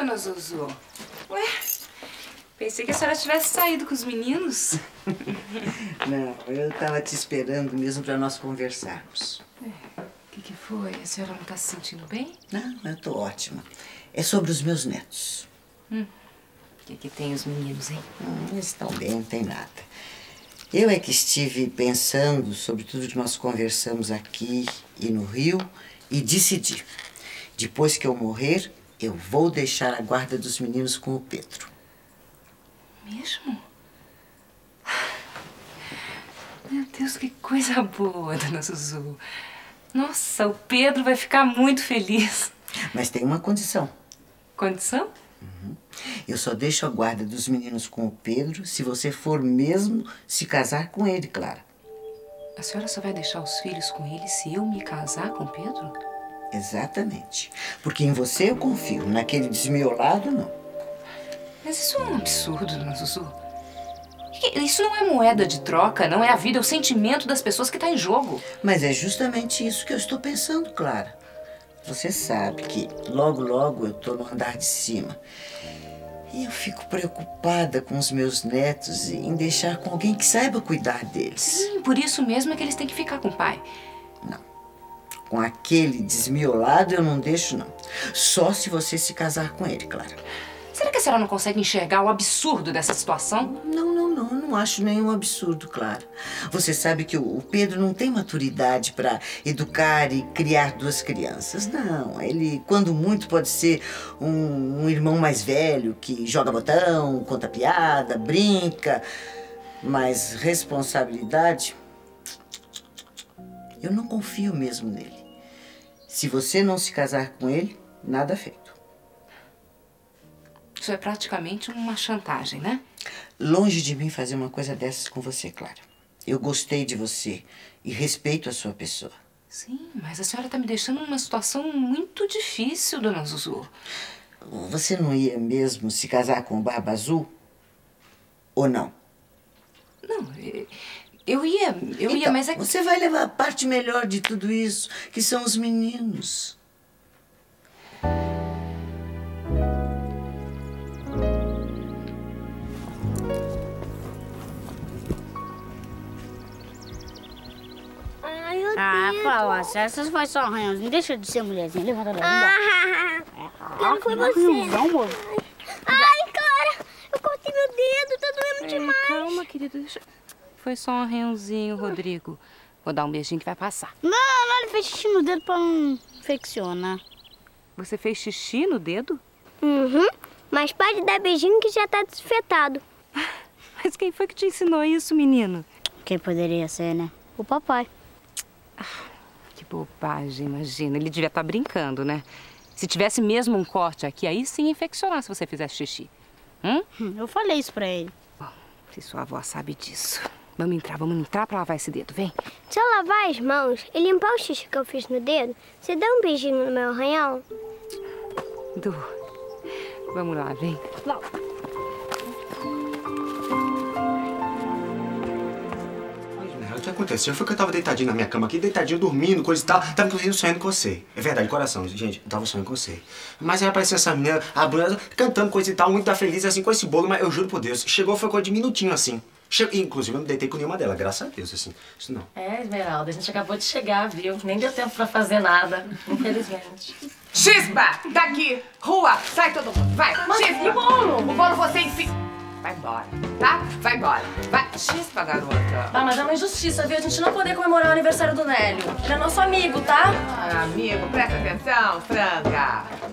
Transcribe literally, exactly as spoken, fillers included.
dona Zuzu? Ué, pensei que a senhora tivesse saído com os meninos. Não, eu tava te esperando mesmo pra nós conversarmos. É. O que que foi? A senhora não tá se sentindo bem? Não, eu tô ótima. É sobre os meus netos. Hum. O que que tem os meninos, hein? Hum, eles estão bem, não tem nada. Eu é que estive pensando sobre tudo que nós conversamos aqui e no Rio e decidi. Depois que eu morrer, eu vou deixar a guarda dos meninos com o Pedro. Mesmo? Meu Deus, que coisa boa, dona Zuzu. Nossa, o Pedro vai ficar muito feliz. Mas tem uma condição. Condição? Uhum. Eu só deixo a guarda dos meninos com o Pedro se você for mesmo se casar com ele, Clara. A senhora só vai deixar os filhos com ele se eu me casar com o Pedro? Exatamente. Porque em você eu confio, naquele desmiolado, não. Mas isso é um absurdo, dona Zuzu. Isso não é moeda de troca, não é a vida, é o sentimento das pessoas que está em jogo. Mas é justamente isso que eu estou pensando, Clara. Você sabe que logo, logo eu estou no andar de cima. E eu fico preocupada com os meus netos em deixar com alguém que saiba cuidar deles. Sim, por isso mesmo é que eles têm que ficar com o pai. Não. Com aquele desmiolado eu não deixo, não. Só se você se casar com ele, Clara. Será que a senhora não consegue enxergar o absurdo dessa situação? Não, não, não. Não acho nenhum absurdo, Clara. Você sabe que o Pedro não tem maturidade para educar e criar duas crianças. Não. Ele, quando muito, pode ser um, um irmão mais velho que joga botão, conta piada, brinca. Mas responsabilidade... Eu não confio mesmo nele. Se você não se casar com ele, nada feito. Isso é praticamente uma chantagem, né? Longe de mim fazer uma coisa dessas com você, Clara. Eu gostei de você e respeito a sua pessoa. Sim, mas a senhora tá me deixando numa situação muito difícil, dona Zuzu. Você não ia mesmo se casar com o Barba Azul? Ou não? Não, eu ia, eu então, ia, mas... É... Você vai levar a parte melhor de tudo isso, que são os meninos. Ah, fala, essas vai só arranhar. Não deixa de ser mulherzinha. Levanta lá. Ah, ah, foi você. Não, ai, cara, eu cortei meu dedo, tá doendo é, demais. Calma, querido, deixa... Foi só um arranhãozinho, Rodrigo. Vou dar um beijinho que vai passar. Não, não, ele fez xixi no dedo pra não infeccionar. Você fez xixi no dedo? Uhum, mas pode dar beijinho que já tá desinfetado. Mas quem foi que te ensinou isso, menino? Quem poderia ser, né? O papai. Que bobagem, imagina. Ele devia estar brincando, né? Se tivesse mesmo um corte aqui, aí sim ia infeccionar se você fizesse xixi. Hum? Eu falei isso pra ele. Bom, se sua avó sabe disso. Vamos entrar, vamos entrar pra lavar esse dedo, vem. Se eu lavar as mãos e limpar o xixi que eu fiz no dedo, você dá um beijinho no meu arranhão? Du, vamos lá, vem. Logo. O que aconteceu foi que eu tava deitadinho na minha cama aqui, deitadinho, dormindo, coisa e tal. Tava inclusive sonhando com você. É verdade, coração, gente, eu tava sonhando com você. Mas aí apareceu essa menina, a Bruna, cantando coisa e tal, muito feliz, assim, com esse bolo, mas eu juro por Deus, chegou, foi coisa de minutinho, assim. Che... Inclusive, eu não deitei com nenhuma dela, graças a Deus, assim. Isso não. É, Esmeralda, a gente acabou de chegar, viu? Nem deu tempo pra fazer nada, infelizmente. Chispa! Daqui! Rua! Sai todo mundo! Vai! Mas Chispa! O bolo! O bolo você enfia! Vai embora, tá? Vai embora. Vai. Chispa, garota. Ah, mas é uma injustiça, viu? A gente não poder comemorar o aniversário do Nélio. Ele é nosso amigo, tá? Ah, amigo, presta atenção, Franca.